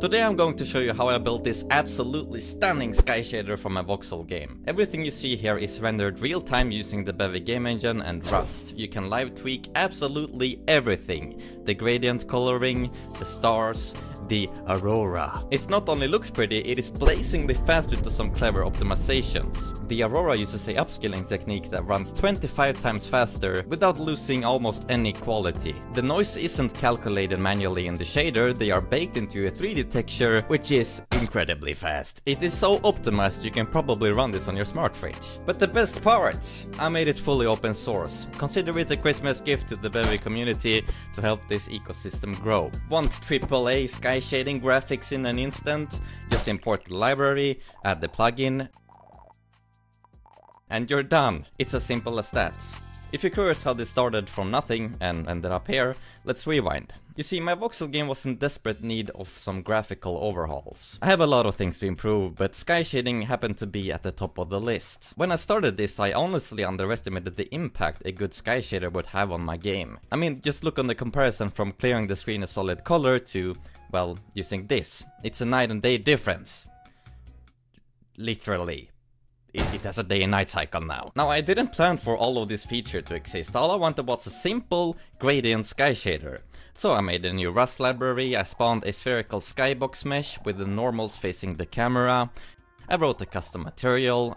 Today I'm going to show you how I built this absolutely stunning sky shader for my voxel game. Everything you see here is rendered real time using the Bevy game engine and Rust. You can live tweak absolutely everything. The gradient coloring, the stars, the Aurora. It not only looks pretty, it is blazingly fast due to some clever optimizations. The Aurora uses a upscaling technique that runs 25 times faster without losing almost any quality. The noise isn't calculated manually in the shader, they are baked into a 3D texture, which is incredibly fast. It is so optimized you can probably run this on your smart fridge. But the best part! I made it fully open source. Consider it a Christmas gift to the Bevy community to help this ecosystem grow. Want AAA sky shading graphics in an instant? Just import the library, add the plugin, and you're done. It's as simple as that. If you're curious how this started from nothing and ended up here, let's rewind. You see, my voxel game was in desperate need of some graphical overhauls. I have a lot of things to improve, but sky shading happened to be at the top of the list. When I started this, I honestly underestimated the impact a good sky shader would have on my game. I mean, just look on the comparison from clearing the screen a solid color to, well, using this. It's a night and day difference. Literally. It has a day and night cycle now. Now, I didn't plan for all of this feature to exist. All I wanted was a simple gradient sky shader. So I made a new Rust library, I spawned a spherical skybox mesh with the normals facing the camera, I wrote a custom material,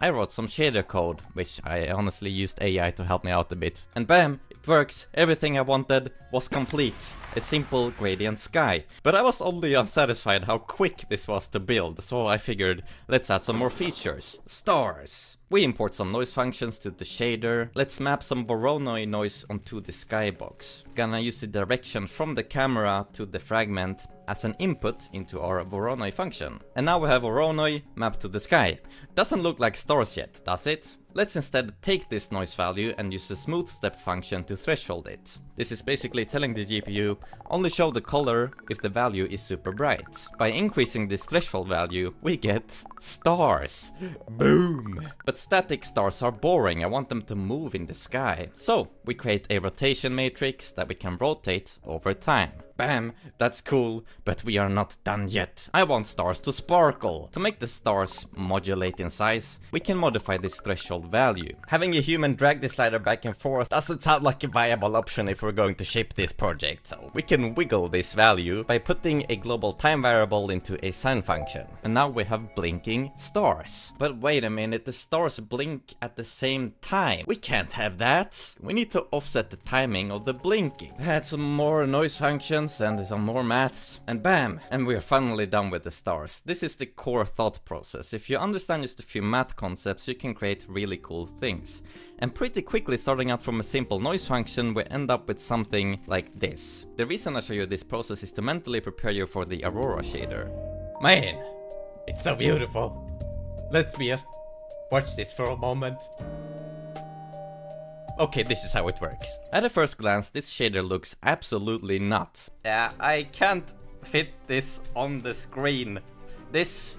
I wrote some shader code, which I honestly used AI to help me out a bit. And bam! It works! Everything I wanted was complete. A simple gradient sky. But I was only unsatisfied how quick this was to build, so I figured, let's add some more features. Stars! We import some noise functions to the shader. Let's map some Voronoi noise onto the skybox. Gonna use the direction from the camera to the fragment as an input into our Voronoi function. And now we have Voronoi mapped to the sky. Doesn't look like stars yet, does it? Let's instead take this noise value and use the smooth step function to threshold it. This is basically telling the GPU, only show the color if the value is super bright. By increasing this threshold value, we get stars. Boom! But static stars are boring, I want them to move in the sky. So, we create a rotation matrix that we can rotate over time. Bam! That's cool, but we are not done yet. I want stars to sparkle. To make the stars modulate in size, we can modify this threshold value. Having a human drag the slider back and forth doesn't sound like a viable option if we're going to ship this project, so we can wiggle this value by putting a global time variable into a sine function. And now we have blinking stars. But wait a minute, the stars blink at the same time. We can't have that. We need to offset the timing of the blinking. Add some more noise functions and some more maths, and bam! And we're finally done with the stars. This is the core thought process. If you understand just a few math concepts, you can create really cool things. And pretty quickly, starting out from a simple noise function, we end up with something like this. The reason I show you this process is to mentally prepare you for the Aurora shader. Man, it's so beautiful. Let me just watch this for a moment. Okay, this is how it works. At a first glance, this shader looks absolutely nuts. I can't fit this on the screen. This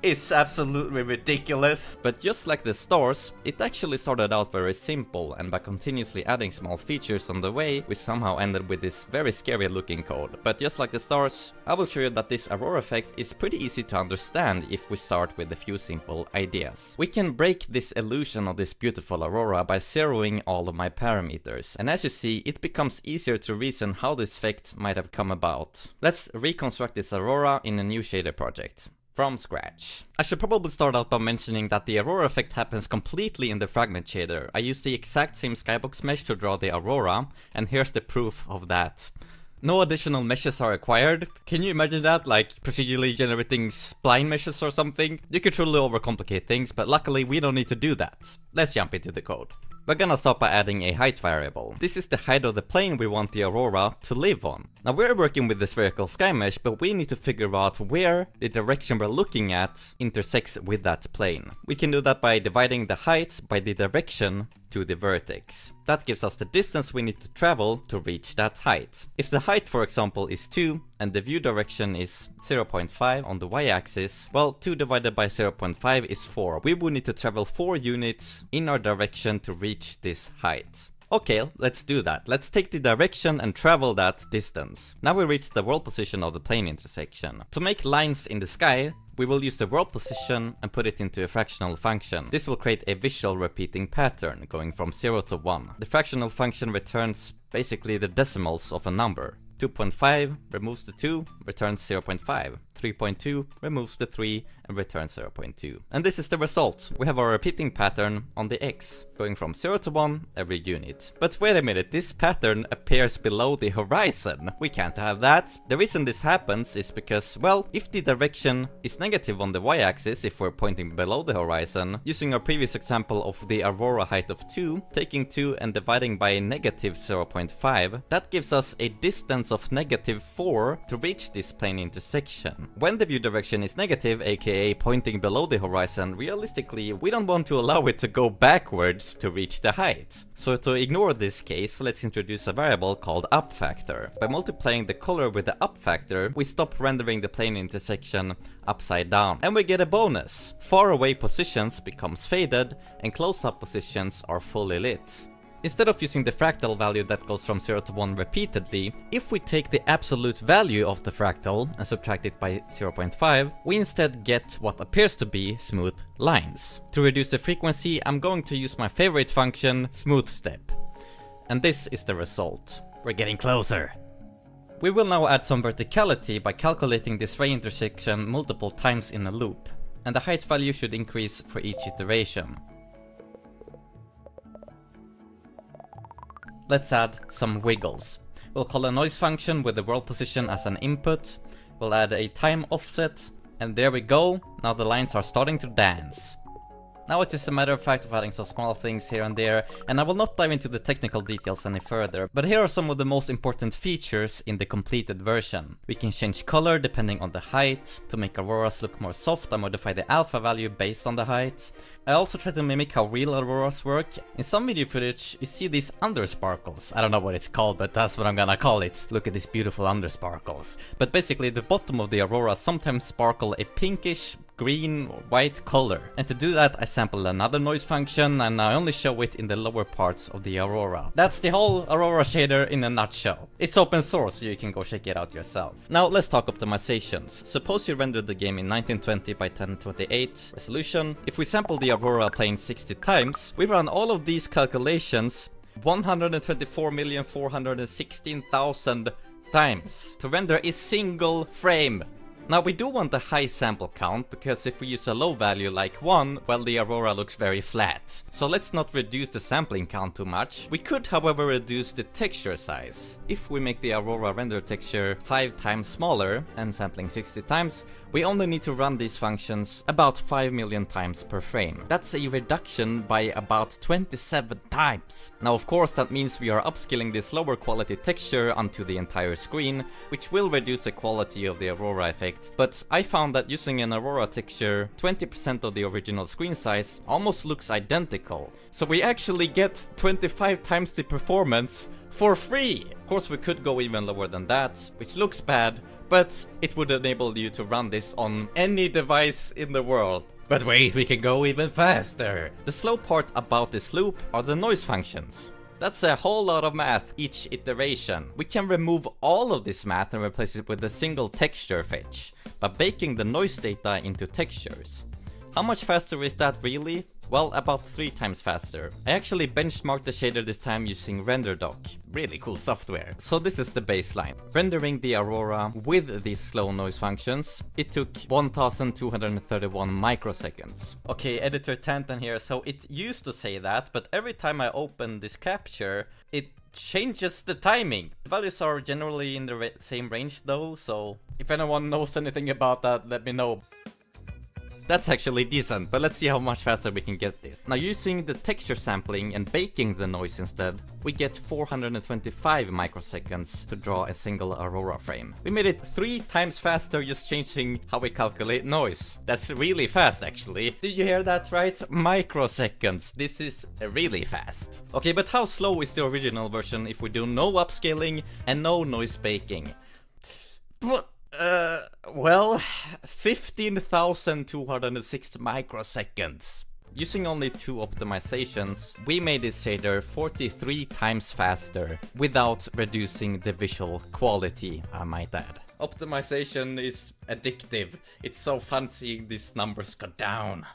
is absolutely ridiculous. But just like the stars, it actually started out very simple, and by continuously adding small features on the way, we somehow ended with this very scary looking code. But just like the stars, I will show you that this Aurora effect is pretty easy to understand if we start with a few simple ideas. We can break this illusion of this beautiful Aurora by zeroing all of my parameters, and as you see, it becomes easier to reason how this effect might have come about. Let's reconstruct this Aurora in a new shader project. From scratch. I should probably start out by mentioning that the Aurora effect happens completely in the fragment shader. I used the exact same skybox mesh to draw the Aurora, and here's the proof of that. No additional meshes are required. Can you imagine that? Like procedurally generating spline meshes or something? You could truly overcomplicate things, but luckily we don't need to do that. Let's jump into the code. We're gonna start by adding a height variable. This is the height of the plane we want the Aurora to live on. Now we're working with the spherical sky mesh, but we need to figure out where the direction we're looking at intersects with that plane. We can do that by dividing the height by the direction to the vertex. That gives us the distance we need to travel to reach that height. If the height, for example, is 2 and the view direction is 0.5 on the y-axis, well, 2 divided by 0.5 is 4. We would need to travel 4 units in our direction to reach this height. Okay, let's do that. Let's take the direction and travel that distance. Now we reach the world position of the plane intersection. To make lines in the sky, we will use the world position and put it into a fractional function. This will create a visual repeating pattern going from 0 to 1. The fractional function returns basically the decimals of a number. 2.5 removes the 2, returns 0.5. 3.2 removes the 3 and returns 0.2. And this is the result. We have our repeating pattern on the X, going from 0 to 1 every unit. But wait a minute, this pattern appears below the horizon. We can't have that. The reason this happens is because, well, if the direction is negative on the y-axis, if we're pointing below the horizon, using our previous example of the Aurora height of 2, taking 2 and dividing by negative 0.5, that gives us a distance of negative 4 to reach this plane intersection. When the view direction is negative, aka pointing below the horizon, realistically, we don't want to allow it to go backwards to reach the height. So to ignore this case, let's introduce a variable called up factor. By multiplying the color with the up factor, we stop rendering the plane intersection upside down. And we get a bonus. Far away positions becomes faded, and close up positions are fully lit. Instead of using the fractal value that goes from 0 to 1 repeatedly, if we take the absolute value of the fractal and subtract it by 0.5, we instead get what appears to be smooth lines. To reduce the frequency, I'm going to use my favorite function, smooth step. And this is the result. We're getting closer. We will now add some verticality by calculating this ray intersection multiple times in a loop. And the height value should increase for each iteration. Let's add some wiggles. We'll call a noise function with the world position as an input. We'll add a time offset. And there we go. Now the lines are starting to dance. Now it's just a matter of fact of adding some small things here and there. And I will not dive into the technical details any further. But here are some of the most important features in the completed version. We can change color depending on the height. To make auroras look more soft, I modify the alpha value based on the height. I also try to mimic how real auroras work. In some video footage, you see these undersparkles. I don't know what it's called, but that's what I'm gonna call it. Look at these beautiful undersparkles. But basically, the bottom of the aurora sometimes sparkle a pinkish, green or white color. And to do that, I sample another noise function and I only show it in the lower parts of the Aurora. That's the whole Aurora shader in a nutshell. It's open source, so you can go check it out yourself. Now let's talk optimizations. Suppose you rendered the game in 1920 by 1028 resolution. If we sample the Aurora plane 60 times, we run all of these calculations 124,416,000 times to render a single frame. Now we do want a high sample count, because if we use a low value like 1, well, the Aurora looks very flat. So let's not reduce the sampling count too much. We could, however, reduce the texture size. If we make the Aurora render texture 5 times smaller and sampling 60 times, we only need to run these functions about 5 million times per frame. That's a reduction by about 27 times. Now of course that means we are upscaling this lower quality texture onto the entire screen, which will reduce the quality of the Aurora effect. But I found that using an Aurora texture 20% of the original screen size almost looks identical. So we actually get 25 times the performance for free! Of course we could go even lower than that, which looks bad, but it would enable you to run this on any device in the world. But wait, we can go even faster! The slow part about this loop are the noise functions. That's a whole lot of math each iteration. We can remove all of this math and replace it with a single texture fetch by baking the noise data into textures. How much faster is that really? Well, about 3 times faster. I actually benchmarked the shader this time using RenderDoc. Really cool software. So this is the baseline. Rendering the Aurora with these slow noise functions, it took 1231 microseconds. Okay, editor Tantan here. So it used to say that, but every time I open this capture, it changes the timing. The values are generally in the same range though, so if anyone knows anything about that, let me know. That's actually decent, but let's see how much faster we can get this. Now using the texture sampling and baking the noise instead, we get 425 microseconds to draw a single Aurora frame. We made it 3 times faster just changing how we calculate noise. That's really fast actually. Did you hear that right? Microseconds. This is really fast. Okay, but how slow is the original version if we do no upscaling and no noise baking? Well, 15,206 microseconds. Using only 2 optimizations, we made this shader 43 times faster without reducing the visual quality, I might add. Optimization is addictive. It's so fun seeing these numbers go down.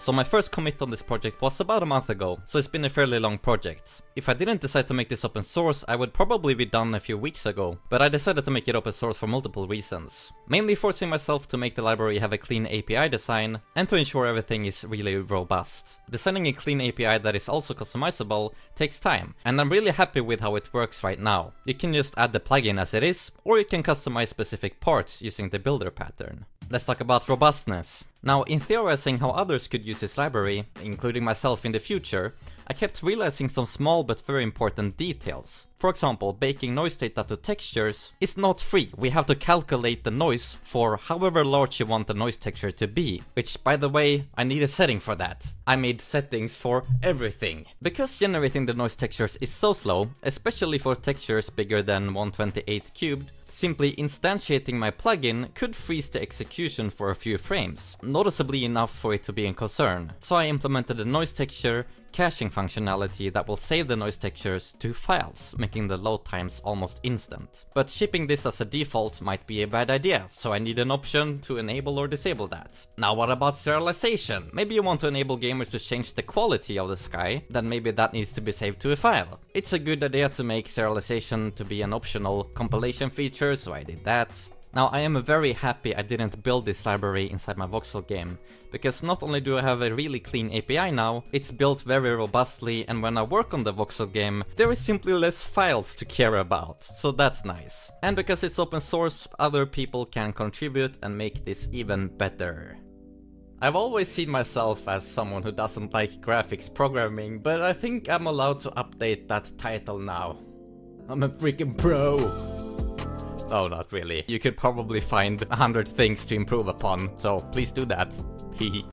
So my first commit on this project was about a month ago, so it's been a fairly long project. If I didn't decide to make this open source, I would probably be done a few weeks ago, but I decided to make it open source for multiple reasons. Mainly forcing myself to make the library have a clean API design, and to ensure everything is really robust. Designing a clean API that is also customizable takes time, and I'm really happy with how it works right now. You can just add the plugin as it is, or you can customize specific parts using the builder pattern. Let's talk about robustness. Now, in theorizing how others could use this library, including myself in the future, I kept realizing some small but very important details. For example, baking noise data to textures is not free. We have to calculate the noise for however large you want the noise texture to be. Which, by the way, I need a setting for that. I made settings for everything. Because generating the noise textures is so slow, especially for textures bigger than 128 cubed, simply instantiating my plugin could freeze the execution for a few frames, noticeably enough for it to be a concern. So I implemented a noise texture caching functionality that will save the noise textures to files, making the load times almost instant. But shipping this as a default might be a bad idea, so I need an option to enable or disable that. Now what about serialization? Maybe you want to enable gamers to change the quality of the sky, then maybe that needs to be saved to a file. It's a good idea to make serialization to be an optional compilation feature, so I did that. Now, I am very happy I didn't build this library inside my voxel game, because not only do I have a really clean API now, it's built very robustly, and when I work on the voxel game, there is simply less files to care about, so that's nice. And because it's open source, other people can contribute and make this even better. I've always seen myself as someone who doesn't like graphics programming, but I think I'm allowed to update that title now. I'm a freaking pro! Oh, not really. You could probably find 100 things to improve upon, so please do that. Hehe.